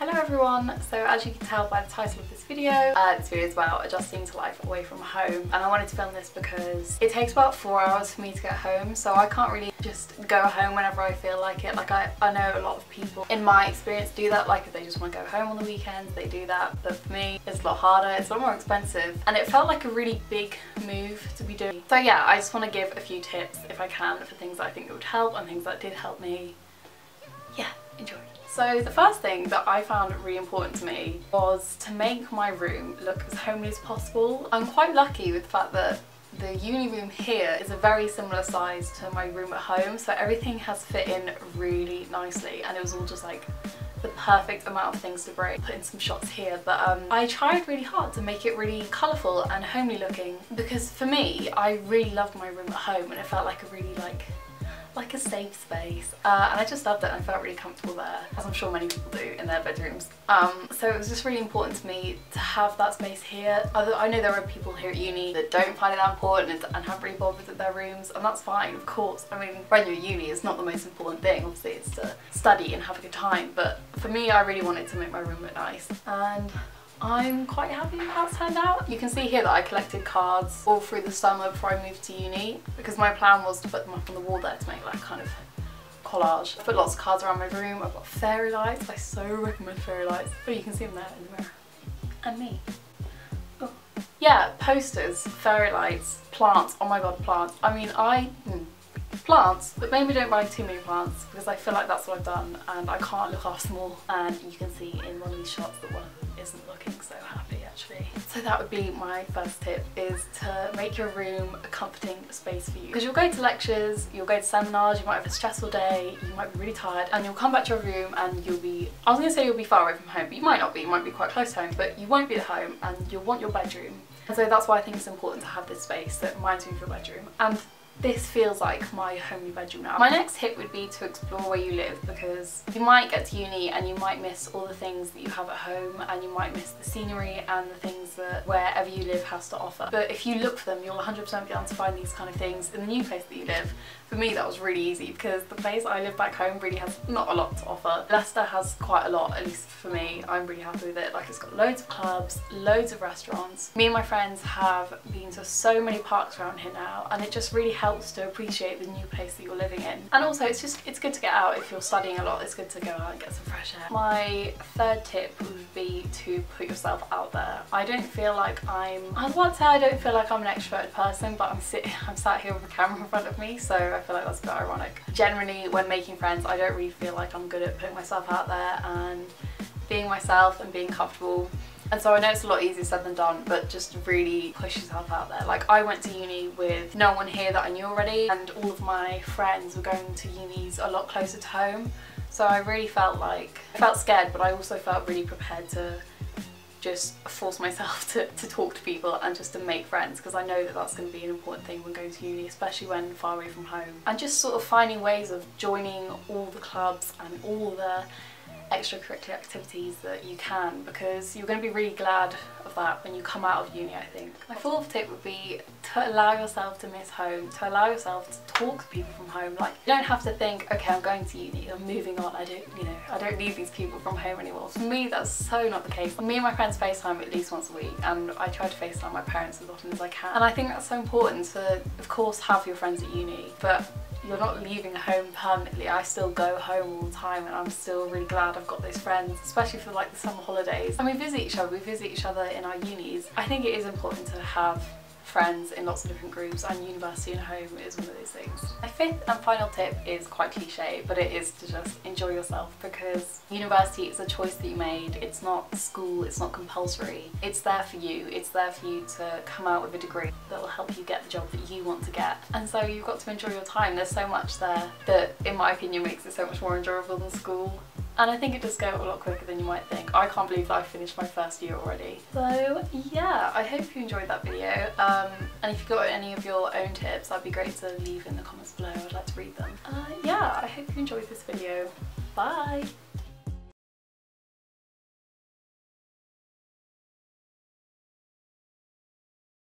Hello everyone, so as you can tell by the title of this video is about adjusting to life away from home, and I wanted to film this because it takes about 4 hours for me to get home, so I can't really just go home whenever I feel like it. Like I know a lot of people in my experience do that, like if they just want to go home on the weekends they do that, but for me it's a lot harder, it's a lot more expensive, and it felt like a really big move to be doing. So yeah, I just want to give a few tips if I can for things that I think that would help and things that did help me. Yeah, enjoy. So the first thing that I found really important to me was to make my room look as homely as possible. I'm quite lucky with the fact that the uni room here is a very similar size to my room at home, so everything has fit in really nicely, and it was all just like the perfect amount of things to bring. Put in some shots here, but I tried really hard to make it really colourful and homely looking, because for me I really loved my room at home and it felt like a really like a safe space, and I just loved it and I felt really comfortable there, as I'm sure many people do in their bedrooms. So it was just really important to me to have that space here. I know there are people here at uni that don't find it that important and haven't really bothered with their rooms, and that's fine, of course. I mean, when you're at uni it's not the most important thing, obviously it's to study and have a good time, but for me I really wanted to make my room look nice, and I'm quite happy with how it's turned out. You can see here that I collected cards all through the summer before I moved to uni, because my plan was to put them up on the wall there to make that kind of collage. I put lots of cards around my room. I've got fairy lights. I so recommend fairy lights. Oh, you can see them there in the mirror. And me. Oh. Yeah, posters, fairy lights, plants. Oh my god, plants. I mean, plants, but maybe don't buy too many plants because I feel like that's what I've done and I can't look after them all. And you can see in one of these shots that one of them isn't looking so happy actually. So that would be my first tip, is to make your room a comforting space for you. Because you'll go to lectures, you'll go to seminars, you might have a stressful day, you might be really tired, and you'll come back to your room and you'll be, I was going to say you'll be far away from home, but you might not be, you might be quite close to home, but you won't be at home and you'll want your bedroom. And so that's why I think it's important to have this space that reminds you of your bedroom. And this feels like my homely bedroom now. My next tip would be to explore where you live, because you might get to uni and you might miss all the things that you have at home, and you might miss the scenery and the things that wherever you live has to offer. But if you look for them, you'll 100% be able to find these kind of things in the new place that you live. For me that was really easy, because the place I live back home really has not a lot to offer. Leicester has quite a lot, at least for me. I'm really happy with it. Like, it's got loads of clubs, loads of restaurants. Me and my friends have been to so many parks around here now, and it just really helps to appreciate the new place that you're living in. And also it's good to get out. If you're studying a lot, it's good to go out and get some fresh air. My third tip would be to put yourself out there. I don't feel like I'm an extroverted person, but I'm sat here with a camera in front of me, so I feel like that's a bit ironic. Generally, when making friends, I don't really feel like I'm good at putting myself out there and being myself and being comfortable. And so I know it's a lot easier said than done, but just really push yourself out there. Like, I went to uni with no one here that I knew already, and all of my friends were going to unis a lot closer to home. So I really felt like, I felt scared, but I also felt really prepared to just force myself to talk to people and just to make friends, because I know that that's going to be an important thing when going to uni, especially when far away from home. And just sort of finding ways of joining all the clubs and all the extracurricular activities that you can, because you're going to be really glad of that when you come out of uni, I think. My fourth tip would be to allow yourself to miss home, to allow yourself to talk to people from home. Like, you don't have to think, okay, I'm going to uni, I'm moving on, I don't need these people from home anymore. For me, that's so not the case. Me and my friends FaceTime at least once a week, and I try to FaceTime my parents as often as I can. And I think that's so important to, of course, have your friends at uni, but you're not leaving home permanently. I still go home all the time, and I'm still really glad I've got those friends, especially for like the summer holidays. And we visit each other in our unis. I think it is important to have friends in lots of different groups, and university and home is one of those things. My fifth and final tip is quite cliche, but it is to just enjoy yourself, because university is a choice that you made. It's not school, it's not compulsory. It's there for you. It's there for you to come out with a degree that will help you get the job that you want to get. And so you've got to enjoy your time. There's so much there that, in my opinion, makes it so much more enjoyable than school. And I think it does go a lot quicker than you might think. I can't believe that I finished my first year already. So yeah, I hope you enjoyed that video. And if you got any of your own tips, that'd be great to leave in the comments below. I'd like to read them. Yeah, I hope you enjoyed this video. Bye!